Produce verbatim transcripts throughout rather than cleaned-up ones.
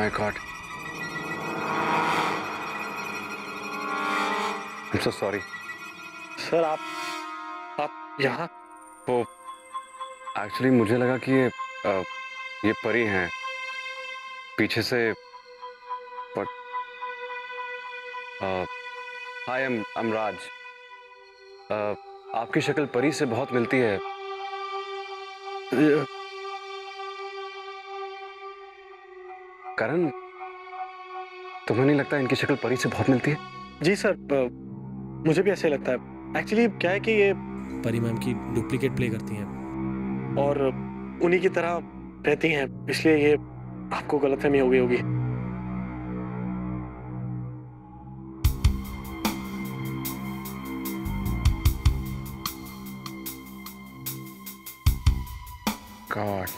my God. I'm so sorry. Sir, आप आप यहाँ वो actually मुझे लगा कि ये ये परी हैं पीछे से but hi I'm I'm राज. आपकी शक्ल परी से बहुत मिलती है. करण, तुम्हें नहीं लगता इनकी शक्ल परी से बहुत मिलती है? जी सर, मुझे भी ऐसे ही लगता है. एक्चुअली क्या है कि ये परी मैम की डुप्लीकेट प्ले करती हैं और उन्हीं की तरह रहती हैं, इसलिए ये आपको गलतफहमी हो गई होगी. God.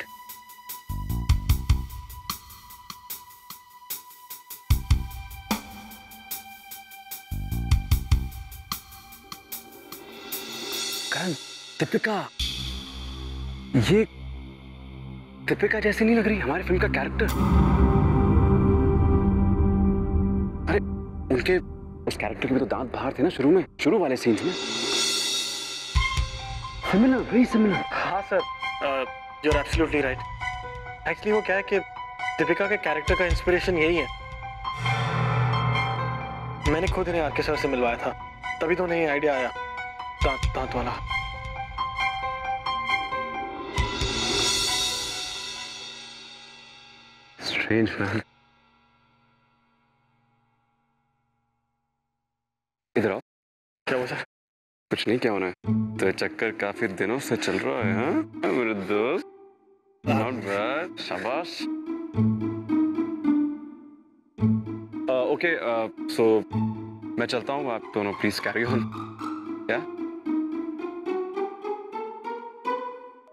करण, दीपिका, ये दीपिका जैसी नहीं लग रही हमारी फिल्म का कैरेक्टर. अरे उनके उस कैरेक्टर के भी तो दांत बाहर थे ना शुरू में, शुरू वाले सीन्स में. Similar, very similar. हाँ sir, you're absolutely right. Actually वो क्या है कि दीपिका के कैरेक्टर का इंस्पिरेशन यही है. मैंने खुद इन्हें आर के सर से मिलवाया था, तभी तो उन्हें आइडिया आया दांत दांत वाला. Strange man. इधर आओ. क्या हुआ सर? कुछ नहीं, क्या होना है? तो चक्कर काफी दिनों से चल रहा है. हाँ मेरे दोस्त, नॉट बैड, शाबाश. ओके सो मैं चलता हूँ, आप दोनों प्लीज कैरी ऑन. क्या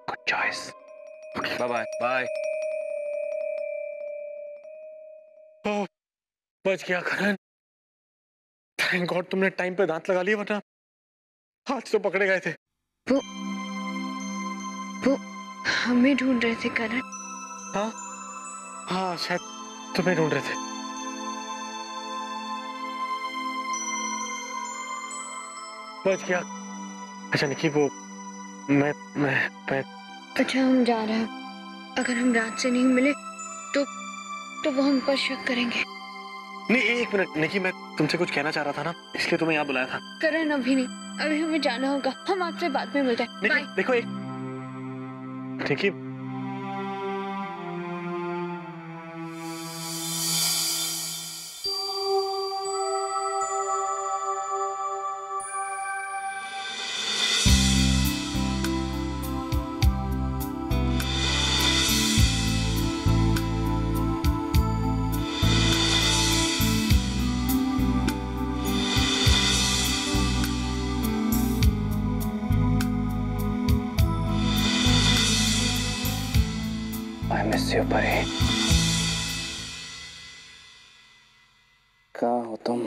good choice. Bye bye bye. Oh बच गया करण. थैंक गॉड तुमने टाइम पे दांत लगा लिए, वरना हाथ तो पकड़े गए थे. वो वो हमें ढूंढ रहे थे करण. हाँ हाँ शायद तुम्हें ढूंढ रहे थे. बच गया. अच्छा निकी, वो मैं मैं मैं अच्छा हम जा रहे हैं. अगर हम रात से नहीं मिले तो तो वो हम पर शक करेंगे. नहीं एक मिनट निकी, मैं तुमसे कुछ कहना चाह रहा था ना, इसलिए तुम्हें यहाँ बुलाया था. करण अभी नहीं, अभी हमें जाना होगा. हम आपसे बाद में मिलते हैं. बाय. देखो एक ठीक है, कहाँ हो तुम?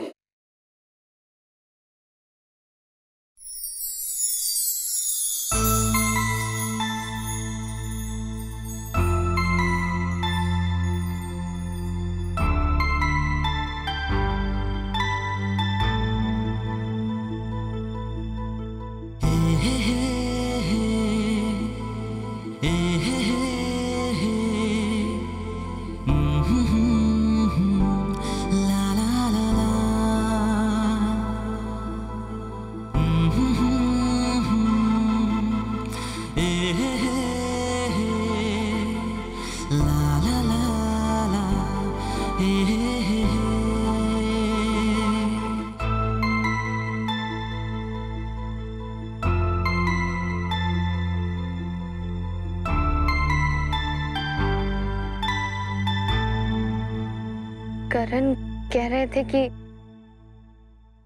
करण कह रहे थे कि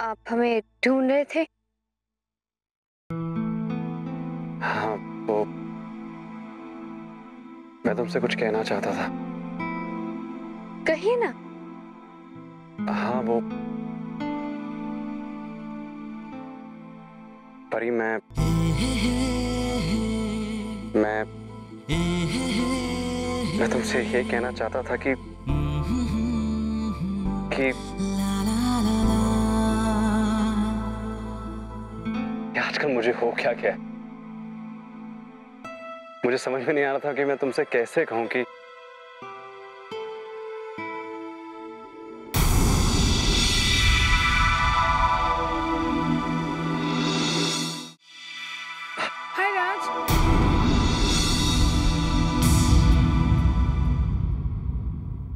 आप हमें ढूंढ रहे थे. हाँ वो मैं तुमसे कुछ कहना चाहता था. कहिए ना. हाँ वो परी, मैं मैं मैं तुमसे ये कहना चाहता था कि कि आजकल मुझे हो क्या क्या है। मुझे समझ में नहीं आ रहा था कि मैं तुमसे कैसे कहूं कि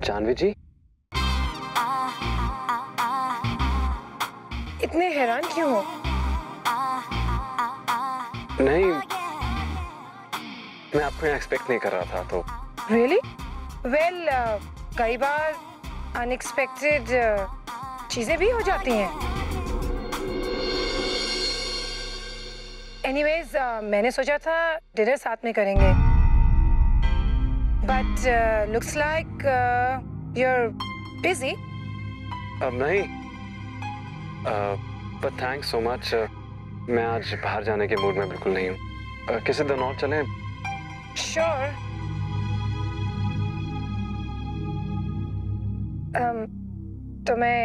जानवी जी इतने हैरान क्यों हो? नहीं, मैं आपको यहाँ एक्सपेक्ट नहीं कर रहा था तो। Really? Well, uh, कई बार अनएक्सपेक्टेड uh, चीजें भी हो जाती हैं। Anyways, uh, मैंने सोचा था डिनर साथ में करेंगे। But uh, looks like uh, you're busy. अब नहीं। Uh, but thanks so much. Uh, मैं आज बाहर जाने के मूड में बिल्कुल नहीं हूँ। uh, किसी दिन और चलें? Sure. Um, तो मैं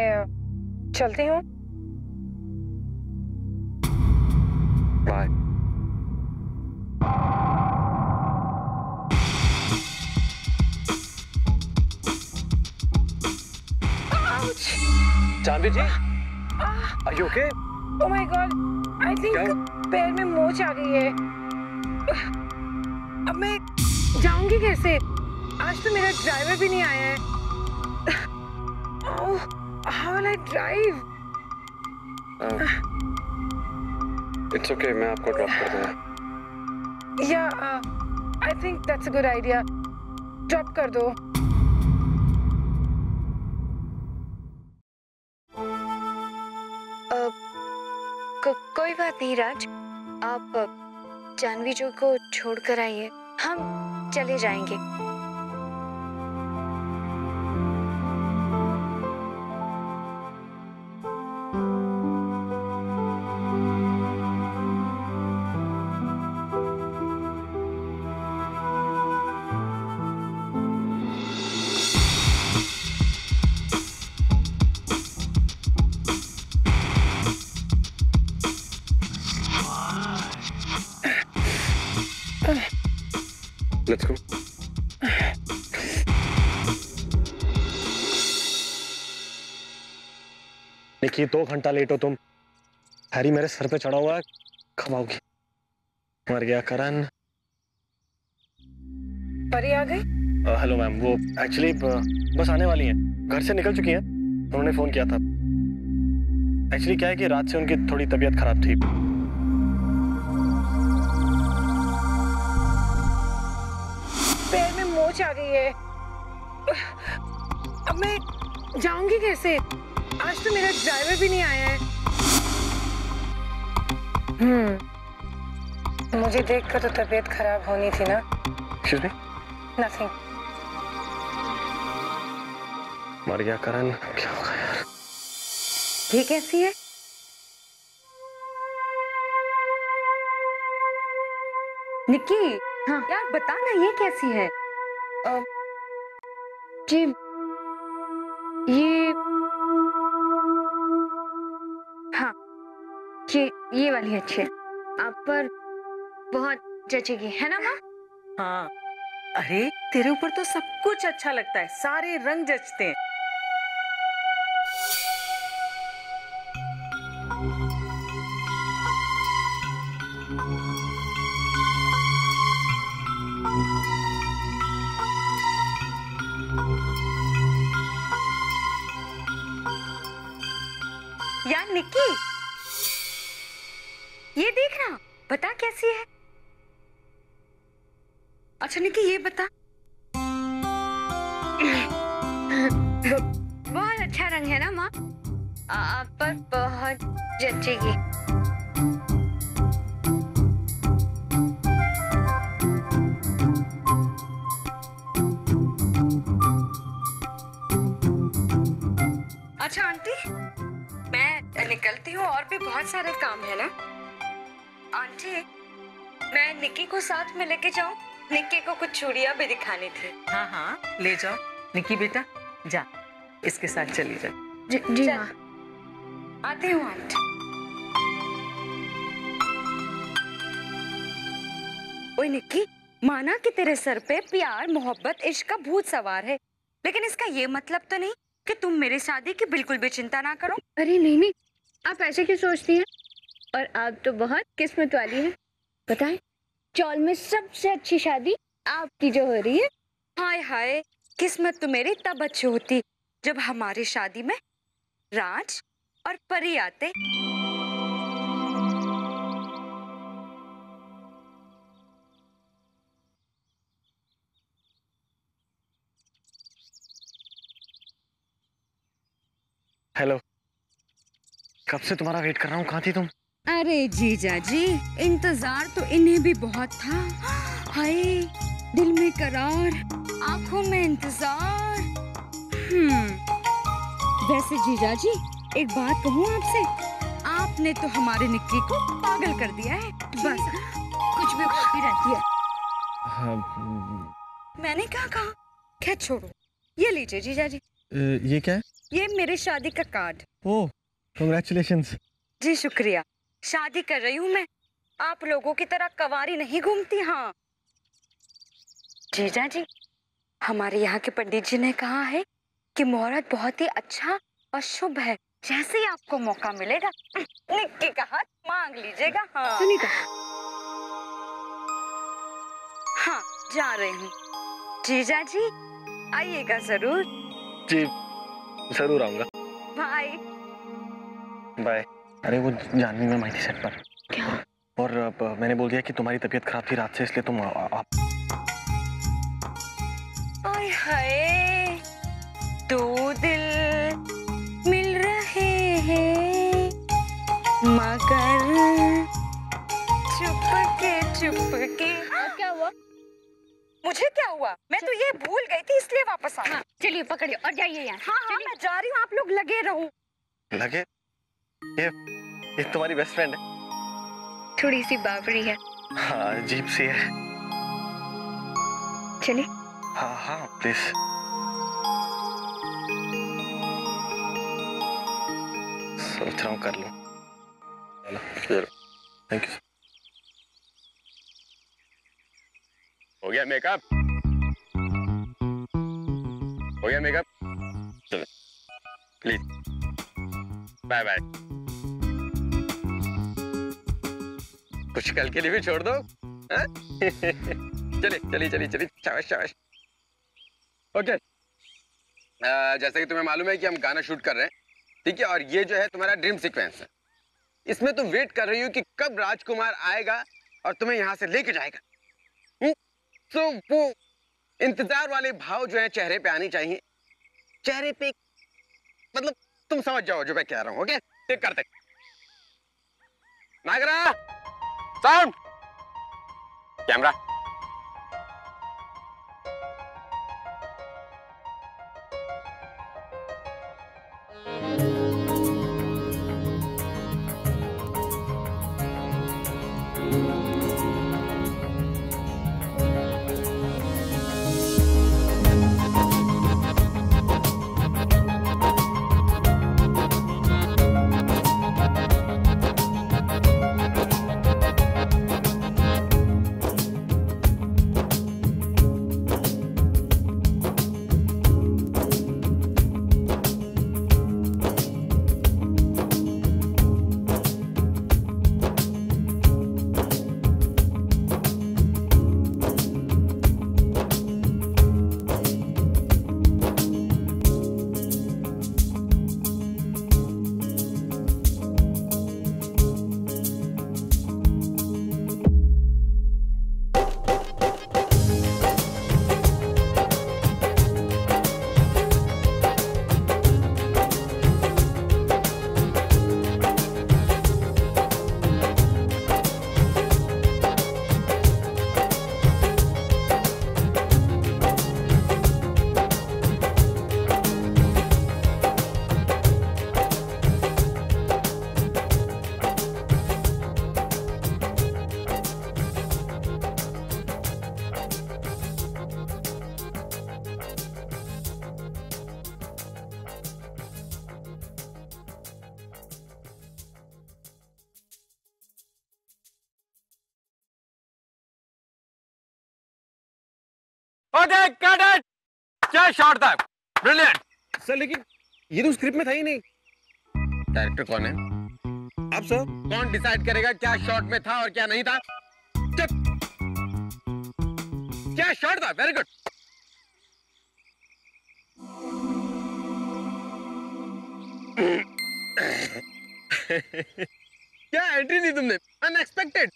चलती हूँ। Bye. Janvi ji, are you okay? Oh my God, I think पैर में मोच आ गई है। अब मैं जाऊंगी कैसे? आज तो मेरा ड्राइवर भी नहीं आया है। Oh, how will I drive? It's okay, मैं आपको ड्रॉप कर दूँगा। Yeah, uh, I think that's a good idea. Drop कर दो। कोई बात नहीं राज, आप जानवी जी को छोड़कर आइए, हम चले जाएंगे। Let's go. निकी, दो घंटा लेट हो तुम। हैरी मेरे सर पे चढ़ा हुआ है, खवाओगी। मर गया करन। परी आ गई? हेलो मैम, वो एक्चुअली बस आने वाली हैं। घर से निकल चुकी हैं। उन्होंने फोन किया था। एक्चुअली क्या है कि रात से उनकी थोड़ी तबीयत खराब थी। पैर में मोच आ गई है। अब मैं जाऊंगी कैसे? आज तो मेरा ड्राइवर भी नहीं आया है। हम्म, मुझे देखकर तो तबीयत खराब होनी थी ना। Excuse me? Nothing. मर गया करन, क्या होगा यार? ये कैसी है? निकी। हाँ यार बता ना, ये कैसी है? आ, जी ये हाँ ये ये वाली अच्छी है। आप पर बहुत जचेगी, है ना माँ? हाँ, अरे तेरे ऊपर तो सब कुछ अच्छा लगता है, सारे रंग जचते हैं। यार निकी, ये देखना, बता कैसी है। अच्छा निकी ये बता। बहुत अच्छा रंग है ना माँ, आप पर बहुत जचेगी। अच्छा आंटी निकलती हूँ, और भी बहुत सारे काम है ना। आंटी मैं निकी को साथ में लेके जाऊँ, निकी को कुछ चूड़ियाँ भी दिखानी थी। हाँ हाँ ले जाओ निकी बेटा, जा इसके साथ चली जा। जी जी माँ, आती हूँ आंटी। ओए निक्की, माना कि तेरे सर पे प्यार मोहब्बत इश्क का भूत सवार है, लेकिन इसका ये मतलब तो नहीं कि तुम मेरी शादी की बिल्कुल भी चिंता ना करो। अरे नहीं नहीं, आप ऐसे क्यों सोचती हैं? और आप तो बहुत किस्मत वाली हैं। बताएं, चौल में सबसे अच्छी शादी आपकी जो हो रही है। हाय हाय, किस्मत तो मेरी तब अच्छी होती जब हमारी शादी में राज और परी आते। हेलो, कब से तुम्हारा वेट कर रहा हूँ, कहाँ थी तुम? अरे जीजा जी, इंतजार तो इन्हें भी बहुत था। हाय, दिल में करार, आंखों में इंतजार। हम्म, वैसे जीजा जी एक बात कहूँ आपसे, आपने तो हमारे निक्की को पागल कर दिया है, बस कुछ भी बोलती रहती है। हाँ। मैंने कहा कहा क्या, छोड़ो, ये लीजिए जीजा जी। ये क्या है? ये मेरी शादी का कार्ड। ओह, कांग्रेचुलेशंस। जी शुक्रिया, शादी कर रही हूँ मैं, आप लोगों की तरह कवारी नहीं घूमती। हाँ जीजा जी, हमारे यहाँ के पंडित जी ने कहा है कि मुहूर्त बहुत ही अच्छा और शुभ है, जैसे ही आपको मौका मिलेगा निक्की का हाथ मांग लीजिएगा। हाँ सुनीता। हाँ जा रही हूँ जीजा जी, आइएगा जरूर। जी जरूर आऊंगा। Bye bye. अरे वो जाह्नवी में माइटी सेट पर क्या? और मैंने बोल दिया कि तुम्हारी तबीयत खराब थी रात से, इसलिए तुम आ, आ, आ... आए हाय, दो दिल मिल रहे हैं मगर चुपके चुपके। क्या हुआ? मुझे क्या हुआ? मैं तो ये भूल गई थी इसलिए वापस आया। हाँ, चलिए पकड़िए और जाइए यहाँ। हाँ हाँ मैं जा रही हूँ, आप लोग लगे रहो। लगे? ये ये तुम्हारी बेस्ट फ्रेंड है? थोड़ी सी बावरी है। हाँ अजीब सी है। चलिए। हाँ हाँ प्लीज। सोच रहा हूँ कर लूँ। Thank you. हो गया मेकअप? हो गया मेकअप? चलो प्लीज बाय बाय। कुछ कल के लिए भी छोड़ दो। चले चली चली चली शाबाश शाबाश। ओके, जैसा कि तुम्हें मालूम है कि हम गाना शूट कर रहे हैं, ठीक है? और ये जो है तुम्हारा ड्रीम सीक्वेंस है, इसमें तुम वेट कर रही हो कि कब राजकुमार आएगा और तुम्हें यहाँ से लेके जाएगा। तो वो इंतजार वाले भाव जो है चेहरे पे आने चाहिए, चेहरे पे, मतलब तुम समझ जाओ जो मैं कह रहा हूँ। ओके ठीक करते। Nagra sound, camera. Okay, cut it. Just shot था. Brilliant. सर लेकिन ये तो स्क्रिप्ट में था ही नहीं. डायरेक्टर कौन है? आप सर. कौन डिसाइड करेगा क्या शॉट में था और क्या नहीं था? क्या शॉट था? Very good. क्या एंट्री दी तुमने? Unexpected.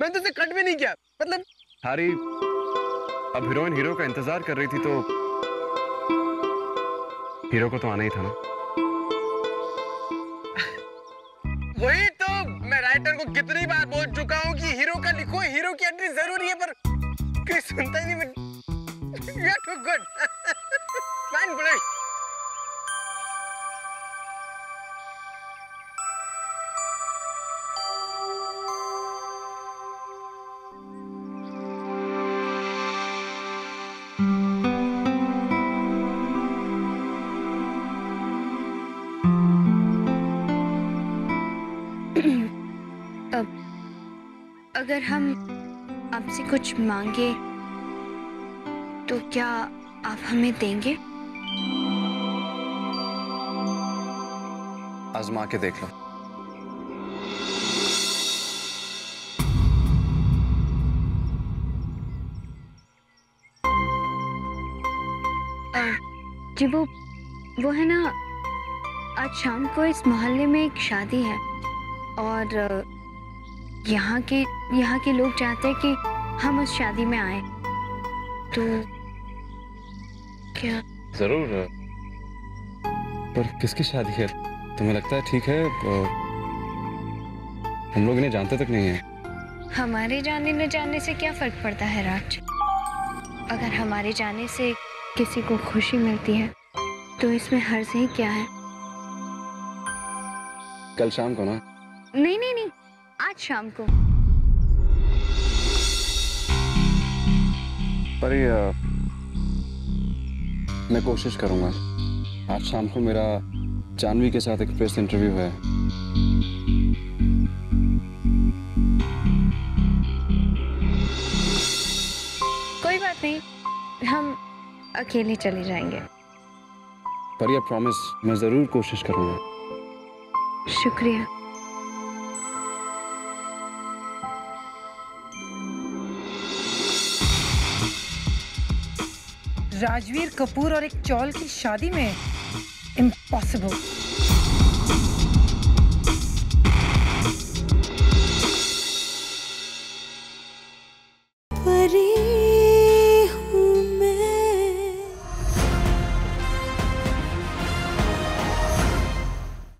मैंने तुझसे कट भी नहीं किया. मतलब सारी अब हीरोइन हीरो का इंतजार कर रही थी तो हीरो को तो आना ही था ना. वही तो मैं राइटर को कितनी बार बोल चुका हूँ कि हीरो का लिखो, हीरो की एंट्री जरूरी है, पर कोई सुनता ही नहीं. But you are too good. Fine blush. अगर हम आपसे कुछ मांगे तो क्या आप हमें देंगे? आजमा के देख लो. जी वो वो है ना, आज शाम को इस मोहल्ले में एक शादी है और यहाँ के यहाँ के लोग चाहते हैं कि हम उस शादी में आए, तो क्या जरूर. पर किसकी शादी है? तुम्हें लगता है ठीक है? हम लोग इन्हें जानते तक नहीं हैं. हमारे जाने न जाने से क्या फर्क पड़ता है राज? अगर हमारे जाने से किसी को खुशी मिलती है तो इसमें हर्ज ही क्या है? कल शाम को ना? नहीं नहीं नहीं, आज शाम को. परी, मैं कोशिश करूंगा. आज शाम को मेरा जाह्नवी के साथ एक प्रेस इंटरव्यू है. कोई बात नहीं, हम अकेले चले जाएंगे. परी, प्रॉमिस, मैं जरूर कोशिश करूंगा. शुक्रिया. राजवीर कपूर और एक चौल की शादी में? इम्पॉसिबल.